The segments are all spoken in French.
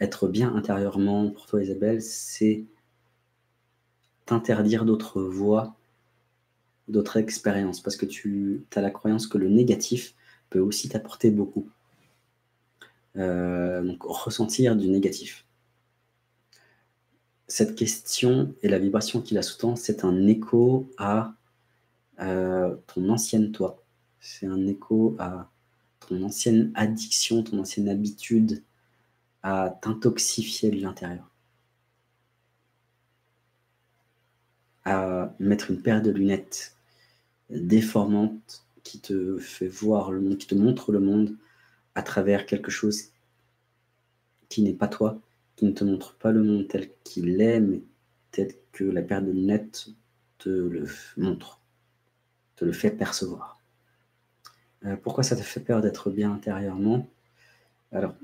être bien intérieurement, pour toi Isabelle, c'est t'interdire d'autres voies, d'autres expériences, parce que tu as la croyance que le négatif peut aussi t'apporter beaucoup. Donc ressentir du négatif. Cette question et la vibration qui la sous-tend, c'est un écho à ton ancienne toi. C'est un écho à ton ancienne addiction, ton ancienne habitude à t'intoxifier de l'intérieur. À mettre une paire de lunettes déformantes qui te fait voir le monde, qui te montre le monde à travers quelque chose qui n'est pas toi, qui ne te montre pas le monde tel qu'il est, mais tel que la paire de lunettes te le montre, te le fait percevoir. Pourquoi ça te fait peur d'être bien intérieurement? Alors,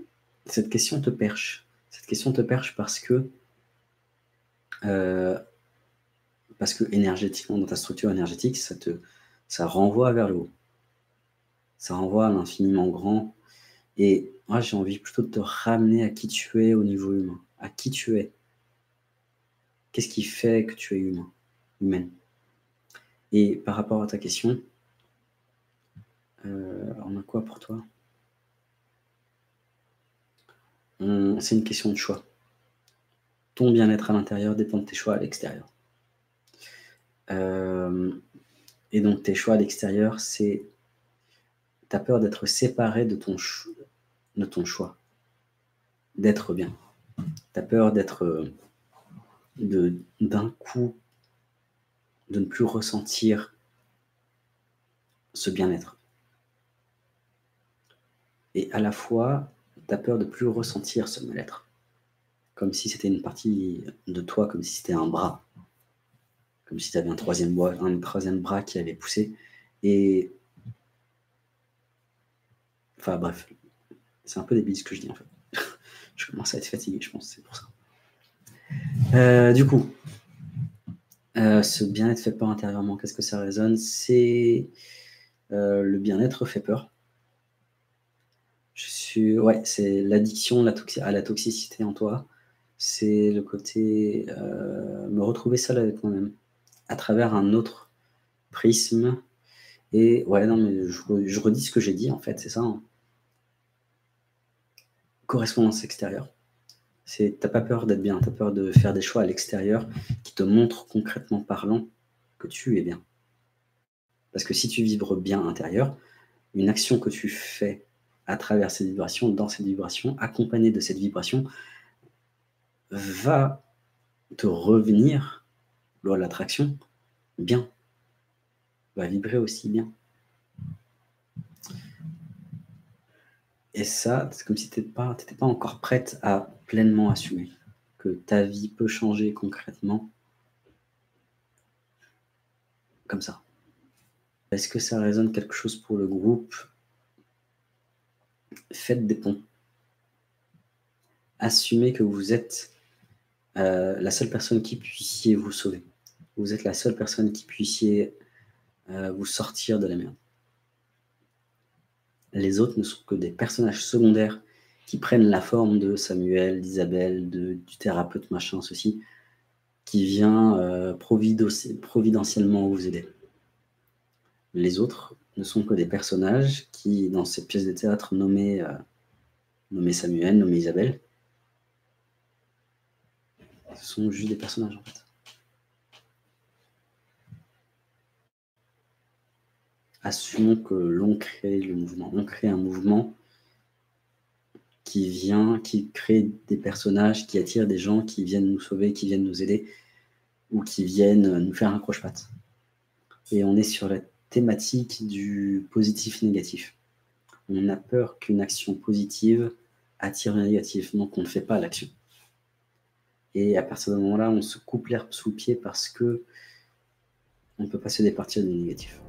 cette question te perche. Cette question te perche parce que énergétiquement, dans ta structure énergétique, ça renvoie vers le haut. Ça renvoie à l'infiniment grand. Et moi, j'ai envie plutôt de te ramener à qui tu es au niveau humain. À qui tu es. Qu'est-ce qui fait que tu es humain, humaine? Et par rapport à ta question, on a quoi pour toi? C'est une question de choix. Ton bien-être à l'intérieur dépend de tes choix à l'extérieur. Et donc tes choix à l'extérieur, c'est ta peur d'être séparé de ton choix, d'être bien. Ta peur d'être d'un coup, de ne plus ressentir ce bien-être. Et à la fois, ta peur de ne plus ressentir ce mal-être. Comme si c'était une partie de toi, comme si c'était un bras. Comme si tu avais un troisième bras qui allait pousser. Et... Enfin bref, c'est un peu débile ce que je dis en fait. Je commence à être fatigué, je pense, c'est pour ça. Du coup, ce bien-être fait peur intérieurement, qu'est-ce que ça résonne? C'est le bien-être fait peur. C'est l'addiction à la toxicité en toi. C'est le côté me retrouver seul avec moi-même, à travers un autre prisme. Et ouais, non, mais je redis ce que j'ai dit en fait, c'est ça. Hein. Correspondance extérieure. T'as pas peur d'être bien, t'as peur de faire des choix à l'extérieur qui te montrent concrètement parlant que tu es bien. Parce que si tu vibres bien intérieur, une action que tu fais à travers ces vibrations, dans cette vibration, accompagnée de cette vibration, va te revenir, loi de l'attraction, bien. Va vibrer aussi bien. Et ça, c'est comme si tu n'étais pas encore prête à pleinement assumer que ta vie peut changer concrètement comme ça. Est-ce que ça résonne quelque chose pour le groupe? Faites des ponts. Assumez que vous êtes la seule personne qui puissiez vous sauver. Vous êtes la seule personne qui puissiez vous sortir de la merde. Les autres ne sont que des personnages secondaires qui prennent la forme de Samuel, d'Isabelle, du thérapeute machin, ceci, qui vient providentiellement vous aider. Les autres ne sont que des personnages qui, dans cette pièce de théâtre nommée Samuel, nommée Isabelle, ce sont juste des personnages en fait. Assumons que l'on crée le mouvement. On crée un mouvement qui crée des personnages, qui attire des gens qui viennent nous sauver, qui viennent nous aider, ou qui viennent nous faire un croche-patte. Et on est sur la thématique du positif-négatif. On a peur qu'une action positive attire le négatif, donc on ne fait pas l'action. Et à partir de ce moment-là, on se coupe l'herbe sous le pied parce que on ne peut pas se départir du négatif.